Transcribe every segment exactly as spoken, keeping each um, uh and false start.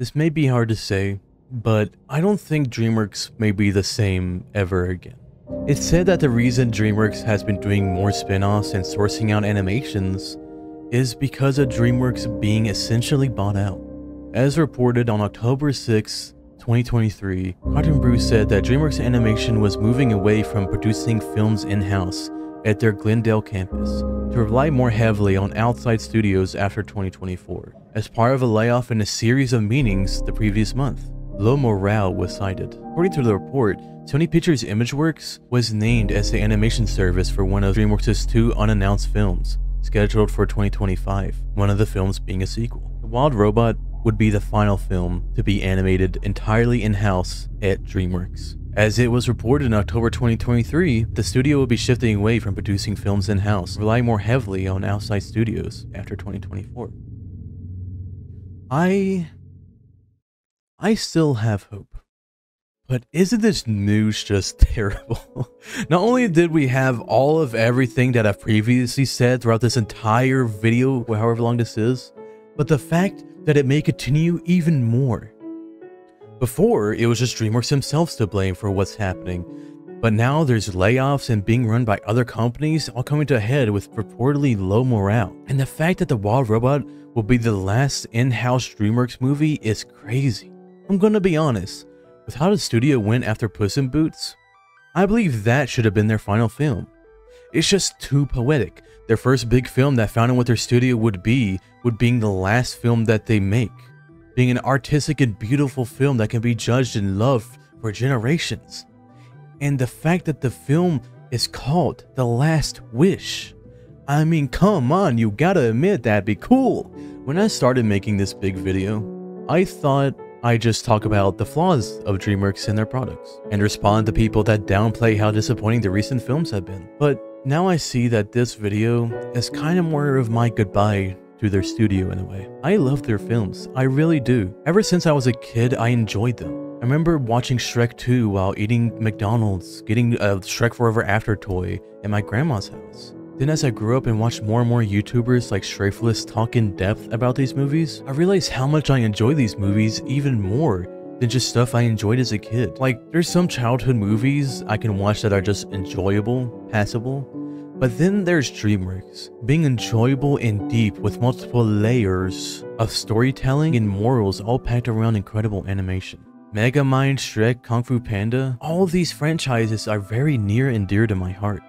This may be hard to say, but I don't think DreamWorks may be the same ever again. It's said that the reason DreamWorks has been doing more spin-offs and sourcing out animations is because of DreamWorks being essentially bought out. As reported on October sixth, twenty twenty-three, Cartoon Brew said that DreamWorks Animation was moving away from producing films in-house at their Glendale campus to rely more heavily on outside studios after twenty twenty-four, as part of a layoff and a series of meetings the previous month. Low morale was cited. According to the report, Sony Pictures Imageworks was named as the animation service for one of DreamWorks' two unannounced films, scheduled for twenty twenty-five, one of the films being a sequel. The Wild Robot would be the final film to be animated entirely in-house at DreamWorks. As it was reported in October twenty twenty-three, the studio will be shifting away from producing films in-house, relying more heavily on outside studios after twenty twenty-four. I... I still have hope, but isn't this news just terrible? Not only did we have all of everything that I've previously said throughout this entire video, however long this is, but the fact that it may continue even more. Before, it was just DreamWorks themselves to blame for what's happening, but now there's layoffs and being run by other companies, all coming to a head with reportedly low morale. And the fact that The Wild Robot will be the last in-house DreamWorks movie is crazy. I'm gonna be honest, with how the studio went after Puss in Boots, I believe that should have been their final film. It's just too poetic. Their first big film that found out what their studio would be, would being the last film that they make. Being an artistic and beautiful film that can be judged and loved for generations. And the fact that the film is called The Last Wish. I mean, come on, you gotta admit that'd be cool. When I started making this big video, I thought I just talk about the flaws of DreamWorks and their products, and respond to people that downplay how disappointing the recent films have been. But now I see that this video is kind of more of my goodbye to their studio in a way. I love their films, I really do. Ever since I was a kid, I enjoyed them. I remember watching Shrek two while eating McDonald's, getting a Shrek Forever After toy at my grandma's house. Then as I grew up and watched more and more YouTubers like Shrefeless talk in depth about these movies, I realized how much I enjoy these movies even more than just stuff I enjoyed as a kid. Like, there's some childhood movies I can watch that are just enjoyable, passable, but then there's DreamWorks, being enjoyable and deep with multiple layers of storytelling and morals all packed around incredible animation. Megamind, Shrek, Kung Fu Panda, all of these franchises are very near and dear to my heart.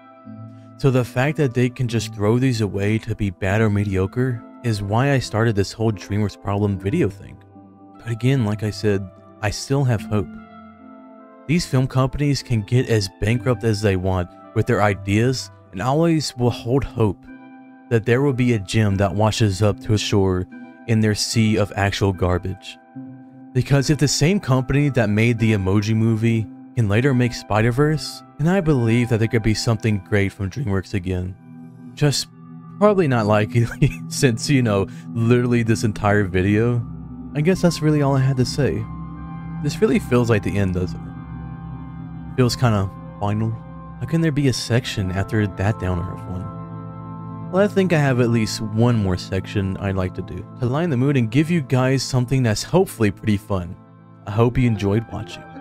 So the fact that they can just throw these away to be bad or mediocre is why I started this whole DreamWorks problem video thing. But again, like I said, I still have hope. These film companies can get as bankrupt as they want with their ideas, and always will hold hope that there will be a gem that washes up to shore in their sea of actual garbage. Because if the same company that made the Emoji Movie can later make Spider-Verse, and I believe that there could be something great from DreamWorks again. Just probably not likely since, you know, literally this entire video. I guess that's really all I had to say. This really feels like the end, doesn't it? Feels kind of final. How can there be a section after that downer of one? Well, I think I have at least one more section I'd like to do to line the mood and give you guys something that's hopefully pretty fun. I hope you enjoyed watching.